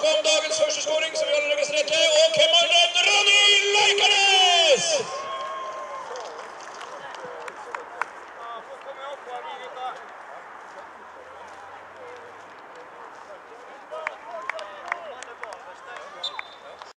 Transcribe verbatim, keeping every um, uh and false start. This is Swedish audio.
Sköld, dagens första skåring som vi håller i registret och Kemar Nöd.